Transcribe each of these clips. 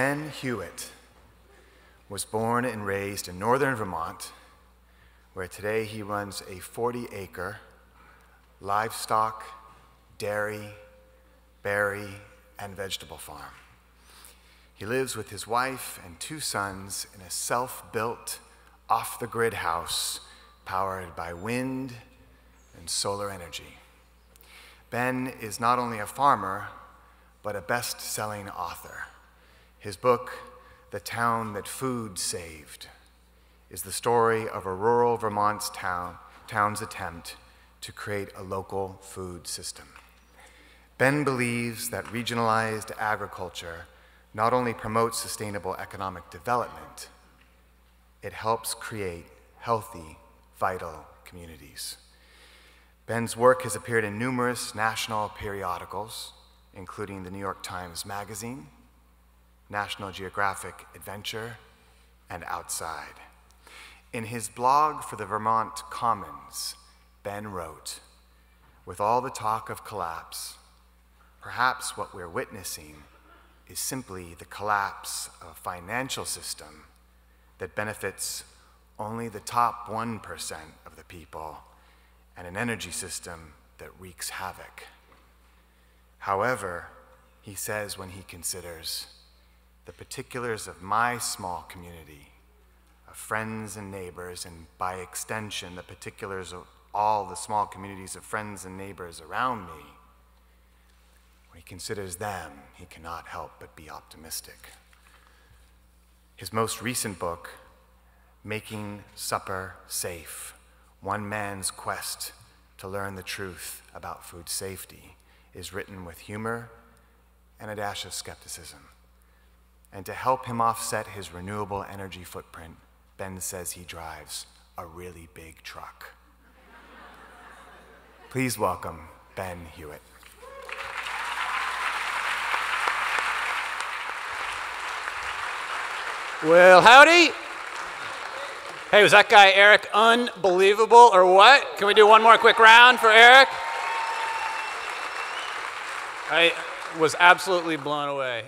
Ben Hewitt was born and raised in northern Vermont, where today he runs a 40-acre livestock, dairy, berry, and vegetable farm. He lives with his wife and two sons in a self-built, off-the-grid house powered by wind and solar energy. Ben is not only a farmer, but a best-selling author. His book, The Town That Food Saved, is the story of a rural Vermont's town's attempt to create a local food system. Ben believes that regionalized agriculture not only promotes sustainable economic development, it helps create healthy, vital communities. Ben's work has appeared in numerous national periodicals, including the New York Times Magazine, National Geographic Adventure, and Outside. In his blog for the Vermont Commons, Ben wrote, "With all the talk of collapse, perhaps what we're witnessing is simply the collapse of a financial system that benefits only the top 1% of the people and an energy system that wreaks havoc." However, he says when he considers the particulars of my small community, of friends and neighbors, and by extension, the particulars of all the small communities of friends and neighbors around me, when he considers them, he cannot help but be optimistic. His most recent book, Making Supper Safe, One Man's Quest to Learn the Truth About Food Safety, is written with humor and a dash of skepticism. And to help him offset his renewable energy footprint, Ben says he drives a really big truck. Please welcome Ben Hewitt. Well, howdy. Hey, was that guy Eric unbelievable or what? Can we do one more quick round for Eric? I was absolutely blown away.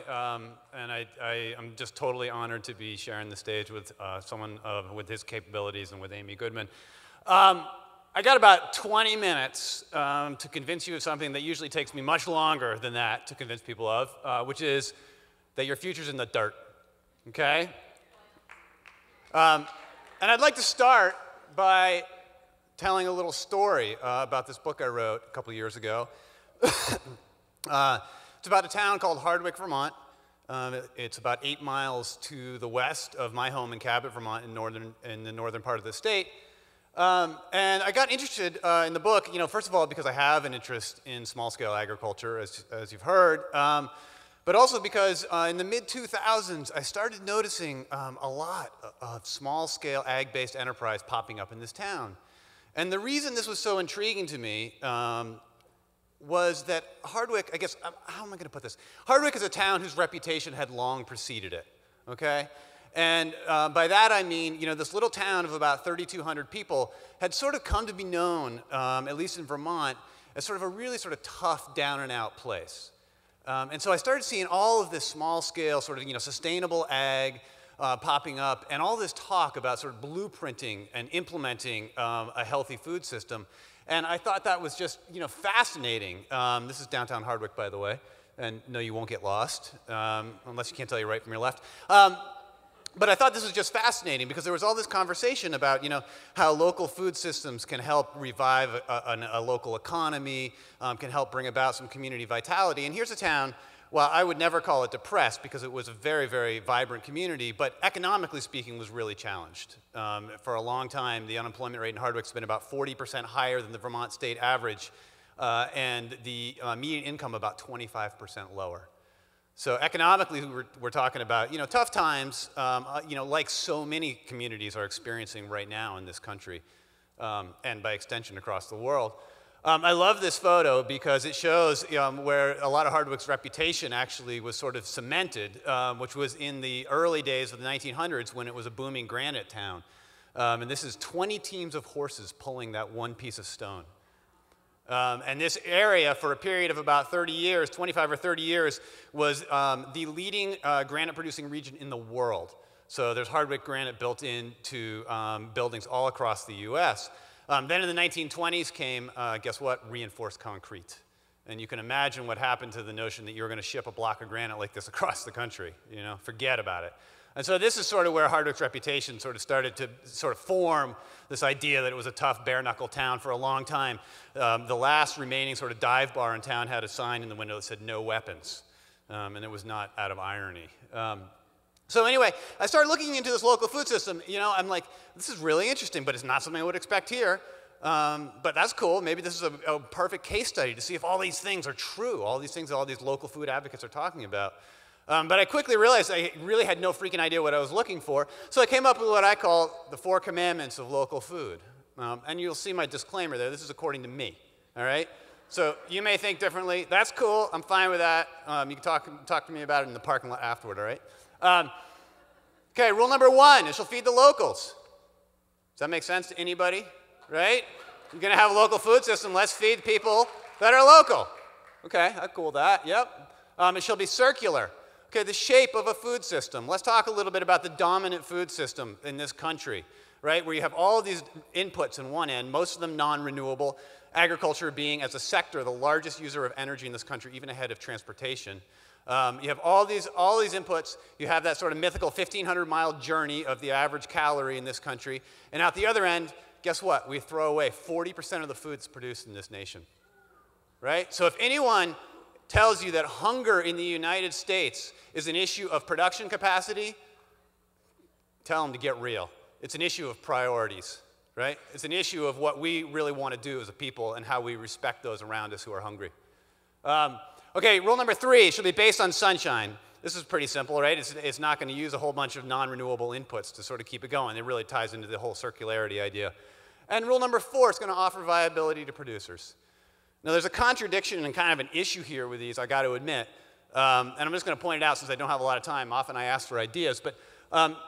And I'm just totally honored to be sharing the stage with someone with his capabilities and with Amy Goodman. I got about 20 minutes to convince you of something that usually takes me much longer than that to convince people of, which is that your future's in the dirt, okay? And I'd like to start by telling a little story about this book I wrote a couple years ago. It's about a town called Hardwick, Vermont. It's about 8 miles to the west of my home in Cabot, Vermont, in the northern part of the state. And I got interested in the book, first of all, because I have an interest in small-scale agriculture, as you've heard, but also because in the mid-2000s, I started noticing a lot of small-scale ag-based enterprise popping up in this town. And the reason this was so intriguing to me was that Hardwick, I guess, how am I going to put this? Hardwick is a town whose reputation had long preceded it, okay? And by that I mean, this little town of about 3,200 people had sort of come to be known, at least in Vermont, as sort of a really sort of tough, down-and-out place. And so I started seeing all of this small-scale sort of, sustainable ag popping up, and all this talk about sort of blueprinting and implementing a healthy food system. And I thought that was just, fascinating. This is downtown Hardwick, by the way. And no, you won't get lost, unless you can't tell your right from your left. But I thought this was just fascinating because there was all this conversation about, how local food systems can help revive a local economy, can help bring about some community vitality. And here's a town, well, I would never call it depressed because it was a very, very vibrant community, but economically speaking was really challenged. For a long time, the unemployment rate in Hardwick's been about 40% higher than the Vermont state average, and the median income about 25% lower. So economically, we're talking about, tough times, like so many communities are experiencing right now in this country, and by extension across the world. I love this photo because it shows where a lot of Hardwick's reputation actually was sort of cemented, which was in the early days of the 1900s when it was a booming granite town. And this is 20 teams of horses pulling that one piece of stone. And this area, for a period of about 30 years, 25 or 30 years, was the leading granite-producing region in the world. So there's Hardwick granite built into buildings all across the US. Then in the 1920s came, guess what, reinforced concrete. And you can imagine what happened to the notion that you were going to ship a block of granite like this across the country. You know, forget about it. And so this is sort of where Hardwick's reputation sort of started to sort of form this idea that it was a tough bare-knuckle town for a long time. The last remaining sort of dive bar in town had a sign in the window that said no weapons. And it was not out of irony. So anyway, I started looking into this local food system. You know, I'm like, this is really interesting, but it's not something I would expect here. But that's cool. Maybe this is a perfect case study to see if all these things are true, all these things that all these local food advocates are talking about. But I quickly realized I really had no freaking idea what I was looking for, so I came up with what I call the 4 commandments of local food. And you'll see my disclaimer there. This is according to me, all right? So you may think differently. That's cool. I'm fine with that. You can talk to me about it in the parking lot afterward, all right? Okay, rule number 1 is you'll feed the locals. Does that make sense to anybody, right? You're going to have a local food system. Let's feed people that are local. Okay, I cool that. Yep. It shall be circular. Okay, the shape of a food system. Let's talk a little bit about the dominant food system in this country, right? Where you have all these inputs in one end, most of them non-renewable, agriculture being, as a sector, the largest user of energy in this country, even ahead of transportation. You have all these inputs. You have that sort of mythical 1,500-mile journey of the average calorie in this country. And out the other end, guess what? We throw away 40% of the foods produced in this nation, right? So if anyone tells you that hunger in the United States is an issue of production capacity, tell them to get real. It's an issue of priorities, right? It's an issue of what we really want to do as a people and how we respect those around us who are hungry. Okay, rule number 3 should be based on sunshine. This is pretty simple, right? It's not going to use a whole bunch of non-renewable inputs to sort of keep it going. It really ties into the whole circularity idea. And rule number 4 is going to offer viability to producers. Now, there's a contradiction and kind of an issue here with these, I got to admit. And I'm just going to point it out since I don't have a lot of time. Often I ask for ideas. But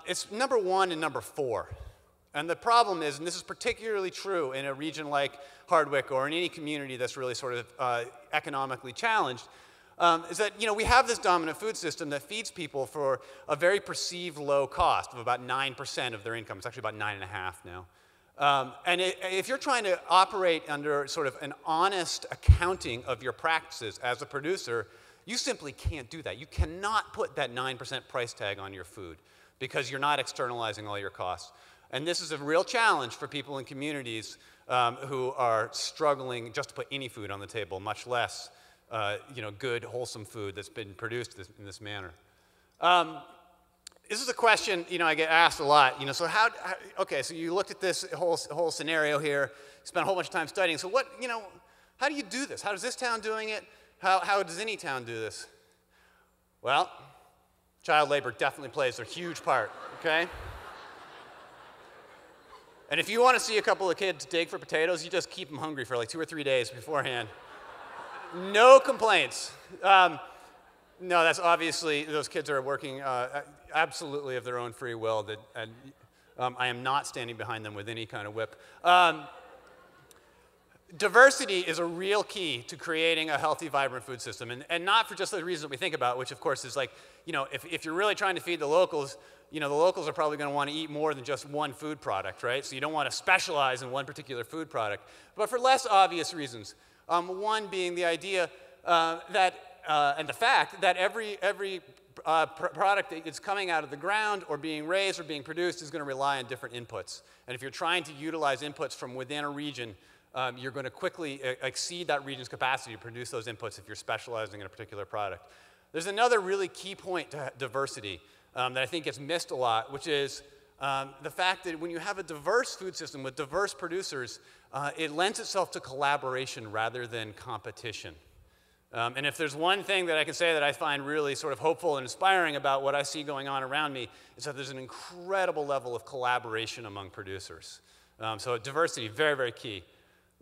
it's number 1 and number 4. And the problem is, and this is particularly true in a region like Hardwick or in any community that's really sort of economically challenged, is that, you know, we have this dominant food system that feeds people for a very perceived low cost of about 9% of their income. It's actually about 9.5 now. If you're trying to operate under sort of an honest accounting of your practices as a producer, you simply can't do that. You cannot put that 9% price tag on your food because you're not externalizing all your costs. And this is a real challenge for people in communities who are struggling just to put any food on the table, much less you know, good, wholesome food that's been produced in this manner. This is a question, you know, I get asked a lot, you know, so how okay, so you looked at this whole scenario here, spent a whole bunch of time studying, so what, you know, how do you do this? How does this town doing it? How does any town do this? Well, child labor definitely plays a huge part, okay? And if you want to see a couple of kids dig for potatoes, you just keep them hungry for like 2 or 3 days beforehand. No complaints. No, that's obviously, those kids are working absolutely of their own free will. I am not standing behind them with any kind of whip. Diversity is a real key to creating a healthy, vibrant food system. And not for just the reason that we think about, which of course is like, you know, if you're really trying to feed the locals, you know, the locals are probably going to want to eat more than just one food product, right? So you don't want to specialize in one particular food product. But for less obvious reasons, one being the idea that and the fact that every product that is coming out of the ground or being raised or being produced is going to rely on different inputs. And if you're trying to utilize inputs from within a region, you're going to quickly exceed that region's capacity to produce those inputs if you're specializing in a particular product. There's another really key point to diversity that I think gets missed a lot, which is the fact that when you have a diverse food system with diverse producers, it lends itself to collaboration rather than competition. And if there's one thing that I can say that I find really sort of hopeful and inspiring about what I see going on around me, is that there's an incredible level of collaboration among producers. So diversity, very, very key.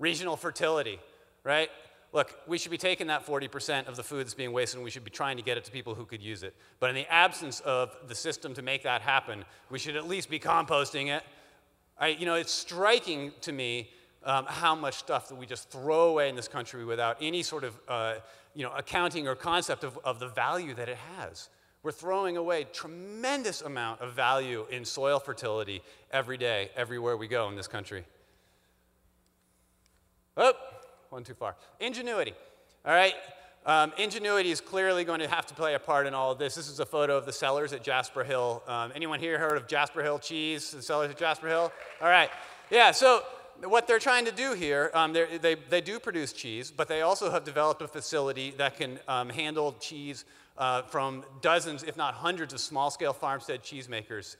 Regional fertility, right? Look, we should be taking that 40% of the food that's being wasted and we should be trying to get it to people who could use it. But in the absence of the system to make that happen, we should at least be composting it. You know, it's striking to me how much stuff that we just throw away in this country without any sort of accounting or concept of the value that it has. We're throwing away a tremendous amount of value in soil fertility every day, everywhere we go in this country. Oh, one too far. Ingenuity, all right? Ingenuity is clearly going to have to play a part in all of this. This is a photo of the cellars at Jasper Hill. Anyone here heard of Jasper Hill Cheese, the cellars at Jasper Hill? All right, yeah, so what they're trying to do here, they do produce cheese, but they also have developed a facility that can handle cheese from dozens, if not hundreds, of small-scale farmstead cheesemakers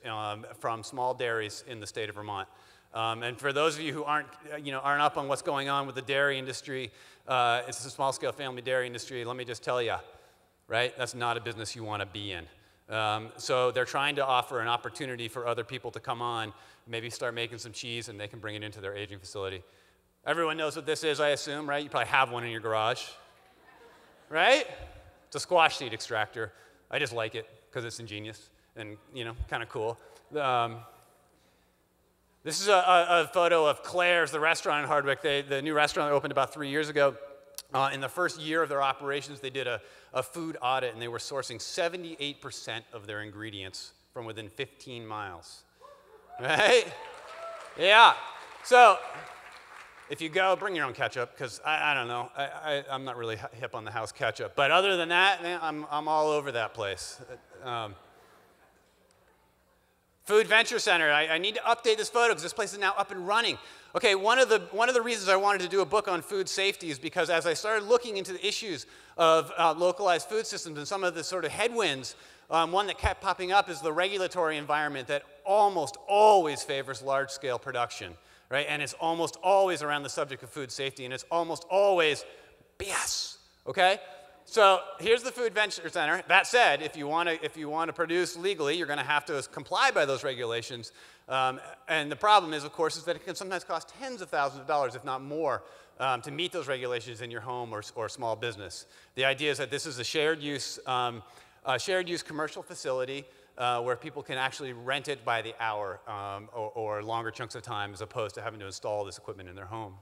from small dairies in the state of Vermont. And for those of you who aren't up on what's going on with the dairy industry, it's a small-scale family dairy industry, let me just tell you, right? That's not a business you want to be in. So they're trying to offer an opportunity for other people to come on, maybe start making some cheese, and they can bring it into their aging facility. Everyone knows what this is, I assume, right? You probably have one in your garage, right? It's a squash seed extractor. I just like it because it's ingenious and, you know, kind of cool. This is a photo of Claire's, the restaurant in Hardwick. The new restaurant opened about 3 years ago. In the first year of their operations, they did a food audit, and they were sourcing 78% of their ingredients from within 15 miles. Right? Yeah. So if you go, bring your own ketchup, because I don't know. I'm not really hip on the house ketchup. But other than that, man, I'm all over that place. Food Venture Center, I need to update this photo because this place is now up and running. Okay, one of the reasons I wanted to do a book on food safety is because as I started looking into the issues of localized food systems and some of the sort of headwinds, one that kept popping up is the regulatory environment that almost always favors large-scale production, right? And it's almost always around the subject of food safety, and it's almost always BS, okay? So here's the Food Venture Center. That said, if you want to produce legally, you're going to have to comply by those regulations. And the problem is, of course, is that it can sometimes cost tens of thousands of dollars, if not more, to meet those regulations in your home or small business. The idea is that this is a shared use commercial facility where people can actually rent it by the hour or longer chunks of time, as opposed to having to install this equipment in their home.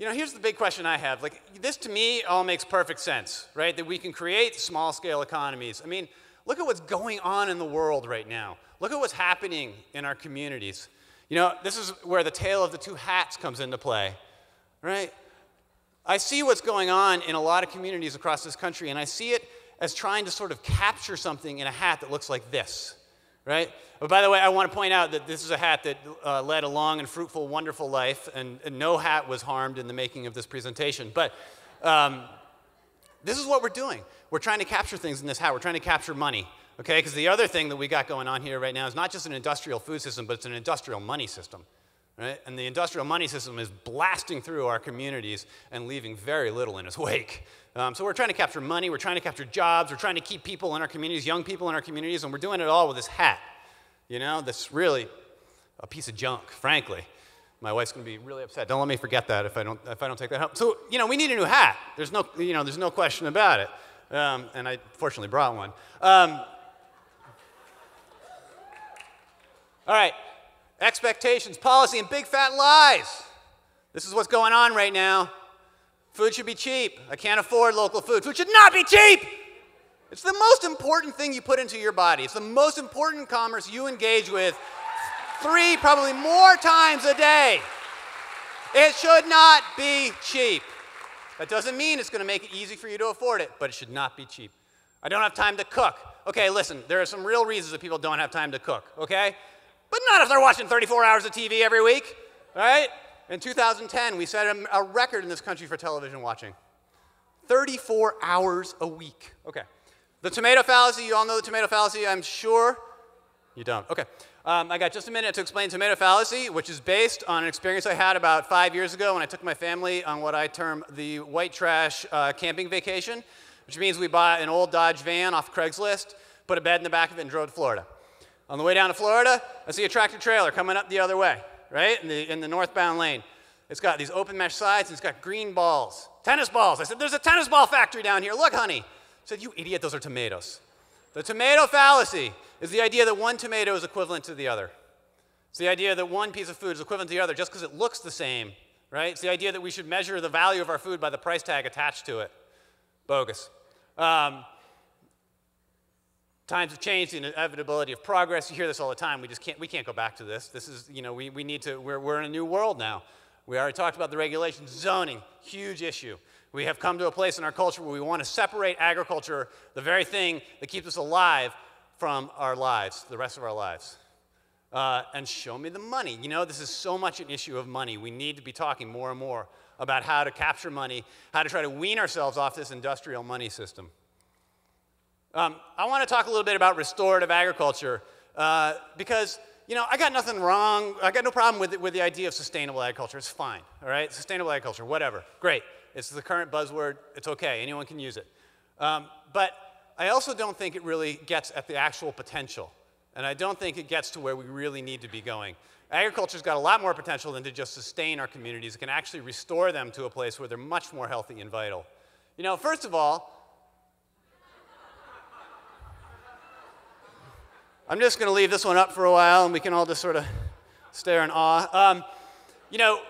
You know, here's the big question I have. Like, this to me all makes perfect sense, right? That we can create small-scale economies. I mean, look at what's going on in the world right now. Look at what's happening in our communities. You know, this is where the tale of the two hats comes into play, right? I see what's going on in a lot of communities across this country, and I see it as trying to sort of capture something in a hat that looks like this. Right? But by the way, I want to point out that this is a hat that led a long and fruitful, wonderful life, and no hat was harmed in the making of this presentation. But this is what we're doing. We're trying to capture things in this hat. We're trying to capture money, okay? Because the other thing that we got going on here right now is not just an industrial food system, but it's an industrial money system, right? And the industrial money system is blasting through our communities and leaving very little in its wake. So we're trying to capture money, we're trying to capture jobs, we're trying to keep people in our communities, young people in our communities, and we're doing it all with this hat, you know, that's really a piece of junk, frankly. My wife's going to be really upset. Don't let me forget that if I don't take that home. So, you know, we need a new hat. There's no question about it. And I fortunately brought one. All right, expectations, policy, and big fat lies. This is what's going on right now. Food should be cheap. I can't afford local food. Food should not be cheap! It's the most important thing you put into your body. It's the most important commerce you engage with three, probably more times a day. It should not be cheap. That doesn't mean it's going to make it easy for you to afford it, but it should not be cheap. I don't have time to cook. Okay, listen, there are some real reasons that people don't have time to cook, okay? But not if they're watching 34 hours of TV every week, all right? In 2010, we set a record in this country for television watching. 34 hours a week. Okay. The tomato fallacy, you all know the tomato fallacy, I'm sure. You don't. Okay. I got just a minute to explain tomato fallacy, which is based on an experience I had about 5 years ago when I took my family on what I term the white trash camping vacation, which means we bought an old Dodge van off Craigslist, put a bed in the back of it, and drove to Florida. On the way down to Florida, I see a tractor trailer coming up the other way. Right, in the northbound lane. It's got these open mesh sides, and it's got green balls. Tennis balls. I said, there's a tennis ball factory down here. Look, honey. I said, you idiot, those are tomatoes. The tomato fallacy is the idea that one tomato is equivalent to the other. It's the idea that one piece of food is equivalent to the other just because it looks the same, right? It's the idea that we should measure the value of our food by the price tag attached to it. Bogus. Times have changed, the inevitability of progress. You hear this all the time. We can't go back to this. This is, you know, we need to, we're in a new world now. We already talked about the regulations. Zoning, huge issue. We have come to a place in our culture where we want to separate agriculture, the very thing that keeps us alive, from our lives, the rest of our lives. And show me the money. You know, this is so much an issue of money. We need to be talking more and more about how to capture money, how to try to wean ourselves off this industrial money system. I want to talk a little bit about restorative agriculture because, you know, I got nothing wrong. I got no problem with the idea of sustainable agriculture. It's fine, all right? Sustainable agriculture, whatever. Great. It's the current buzzword. It's okay. Anyone can use it. But I also don't think it really gets at the actual potential, and I don't think it gets to where we really need to be going. Agriculture's got a lot more potential than to just sustain our communities. It can actually restore them to a place where they're much more healthy and vital. You know, first of all, I'm just going to leave this one up for a while, and we can all just sort of stare in awe. You know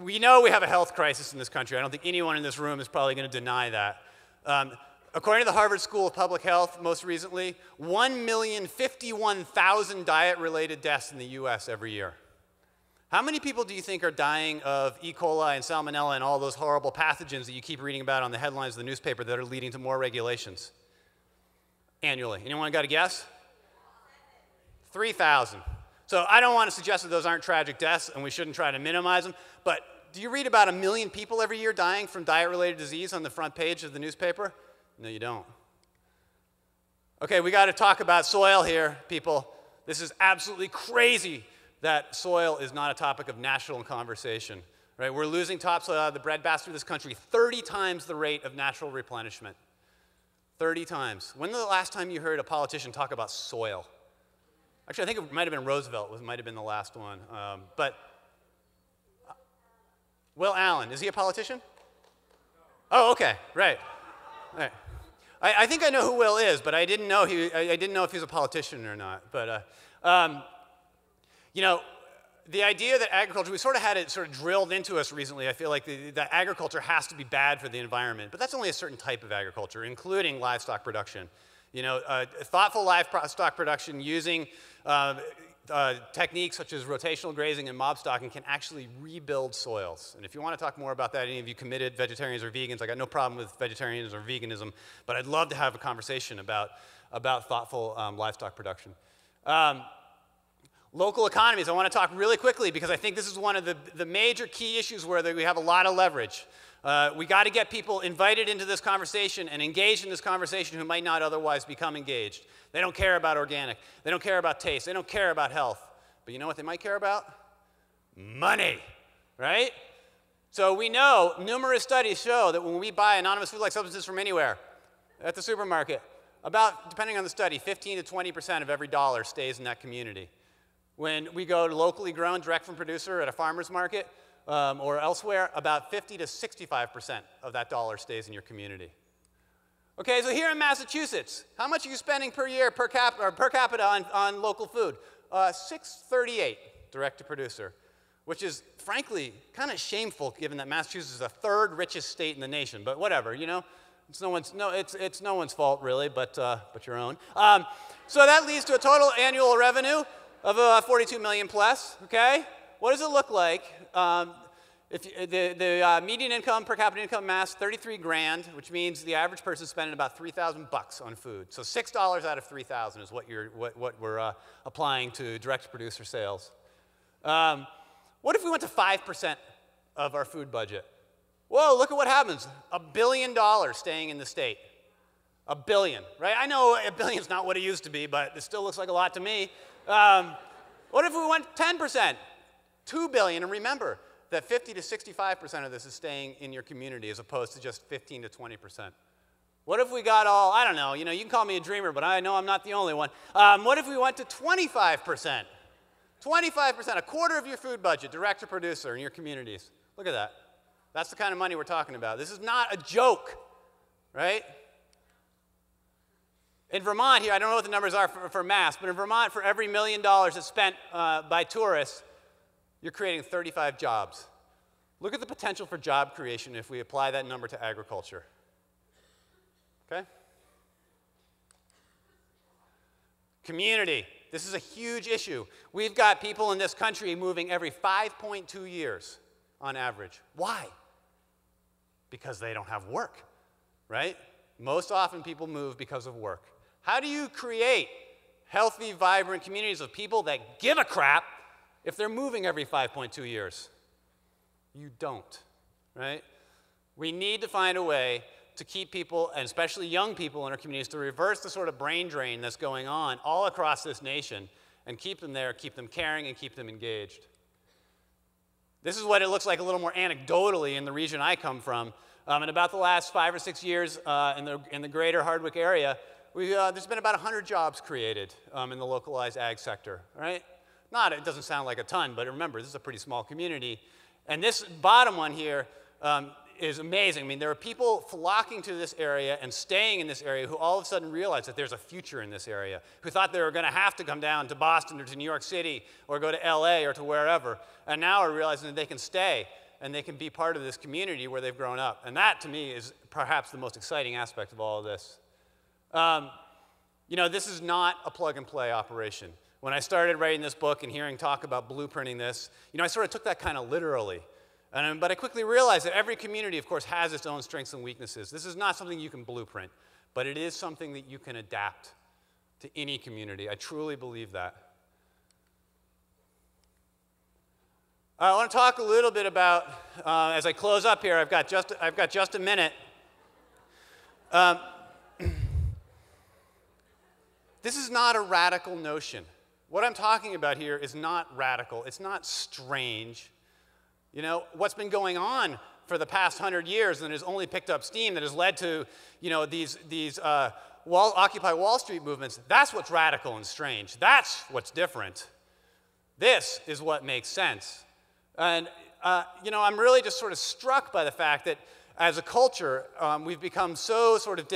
we have a health crisis in this country. I don't think anyone in this room is probably going to deny that. According to the Harvard School of Public Health, most recently, 1,051,000 diet-related deaths in the U.S. every year. How many people do you think are dying of E. coli and salmonella and all those horrible pathogens that you keep reading about on the headlines of the newspaper that are leading to more regulations annually? Anyone got a guess? 3,000. So I don't want to suggest that those aren't tragic deaths and we shouldn't try to minimize them, but do you read about 1 million people every year dying from diet-related disease on the front page of the newspaper? No, you don't. Okay, we got to talk about soil here, people. This is absolutely crazy that soil is not a topic of national conversation, right? We're losing topsoil out of the breadbasket of this country 30 times the rate of natural replenishment. 30 times. When was the last time you heard a politician talk about soil? Actually, I think it might have been Roosevelt. It might have been the last one. But Will Allen, is he a politician? Oh, okay, right. All right. I think I know who Will is, but I didn't know I didn't know if he was a politician or not. But you know, the idea that agriculture—we sort of had it sort of drilled into us recently. I feel like that agriculture has to be bad for the environment, but that's only a certain type of agriculture, including livestock production. You know, thoughtful livestock production using techniques such as rotational grazing and mob stocking can actually rebuild soils. And if you want to talk more about that, any of you committed vegetarians or vegans, I got no problem with vegetarianism or veganism, but I'd love to have a conversation about thoughtful livestock production. Local economies, I want to talk really quickly because I think this is one of the major key issues where we have a lot of leverage. We got to get people invited into this conversation and engaged in this conversation who might not otherwise become engaged. They don't care about organic. They don't care about taste. They don't care about health. But you know what they might care about? Money, right? So we know numerous studies show that when we buy anonymous food-like substances from anywhere at the supermarket, about, depending on the study, 15 to 20% of every dollar stays in that community. When we go to locally grown, direct from producer at a farmer's market, or elsewhere, about 50 to 65% of that dollar stays in your community. Okay, so here in Massachusetts, how much are you spending per year per capita on local food? $6.38 direct to producer, which is frankly kind of shameful given that Massachusetts is the third richest state in the nation. But whatever, you know, it's no one's fault really, but your own. So that leads to a total annual revenue of 42 million plus. Okay. What does it look like? The median income, per capita income mass, 33 grand, which means the average person is spending about 3,000 bucks on food. So $6 out of 3,000 is what we're applying to direct producer sales. What if we went to 5% of our food budget? Whoa, look at what happens. $1 billion staying in the state. $1 billion, right? I know $1 billion's not what it used to be, but it still looks like a lot to me. What if we went 10%? $2 billion, and remember that 50 to 65% of this is staying in your community as opposed to just 15 to 20%. What if we got all, I don't know, you know, you can call me a dreamer, but I know I'm not the only one. What if we went to 25%? 25%, a quarter of your food budget, direct to producer in your communities. Look at that. That's the kind of money we're talking about. This is not a joke, right? In Vermont here, I don't know what the numbers are for mass, but in Vermont, for every $1 million that's spent by tourists, you're creating 35 jobs. Look at the potential for job creation if we apply that number to agriculture. Okay? Community. This is a huge issue. We've got people in this country moving every 5.2 years on average. Why? Because they don't have work, right? Most often people move because of work. How do you create healthy, vibrant communities of people that give a crap if they're moving every 5.2 years? You don't, right? We need to find a way to keep people, and especially young people in our communities, to reverse the sort of brain drain that's going on all across this nation and keep them there, keep them caring, and keep them engaged. This is what it looks like a little more anecdotally in the region I come from. In about the last 5 or 6 years in the greater Hardwick area, there's been about 100 jobs created in the localized ag sector, right? It doesn't sound like a ton, but remember, this is a pretty small community. And this bottom one here is amazing. I mean, there are people flocking to this area and staying in this area who all of a sudden realized that there's a future in this area, who thought they were going to have to come down to Boston or to New York City or go to LA or to wherever, and now are realizing that they can stay and they can be part of this community where they've grown up. And that, to me, is perhaps the most exciting aspect of all of this. You know, this is not a plug-and-play operation. When I started writing this book and hearing talk about blueprinting this, you know, I sort of took that kind of literally. But I quickly realized that every community, of course, has its own strengths and weaknesses. This is not something you can blueprint, but it is something that you can adapt to any community. I truly believe that. I want to talk a little bit about, as I close up here, I've got just a minute. This is not a radical notion. What I'm talking about here is not radical. It's not strange. You know, what's been going on for the past 100 years and has only picked up steam that has led to, you know, these Occupy Wall Street movements, that's what's radical and strange. That's what's different. This is what makes sense. And, you know, I'm really just sort of struck by the fact that as a culture, we've become so sort of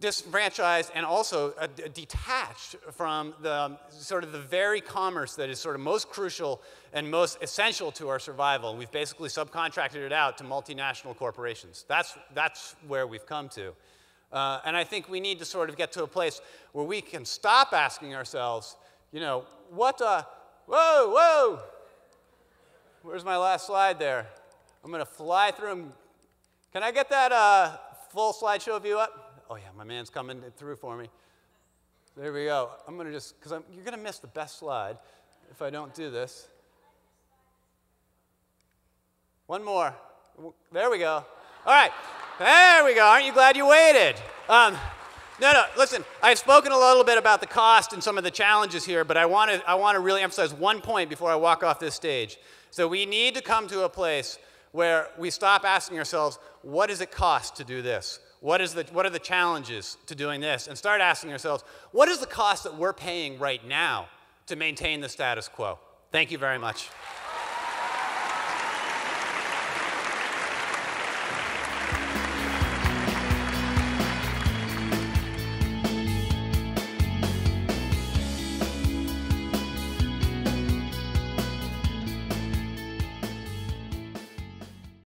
disenfranchised and also detached from the sort of the very commerce that is sort of most crucial and most essential to our survival. And we've basically subcontracted it out to multinational corporations. That's where we've come to. And I think we need to sort of get to a place where we can stop asking ourselves, you know, whoa! Where's my last slide there? I'm going to fly through them. Can I get that full slideshow view up? Oh, yeah, my man's coming through for me. There we go. I'm going to just, because you're going to miss the best slide if I don't do this. One more. There we go. All right. There we go. Aren't you glad you waited? No, listen, I've spoken a little bit about the cost and some of the challenges here, but I want to really emphasize one point before I walk off this stage. So we need to come to a place where we stop asking ourselves, what does it cost to do this? What are the challenges to doing this? And start asking ourselves, what is the cost that we're paying right now to maintain the status quo? Thank you very much.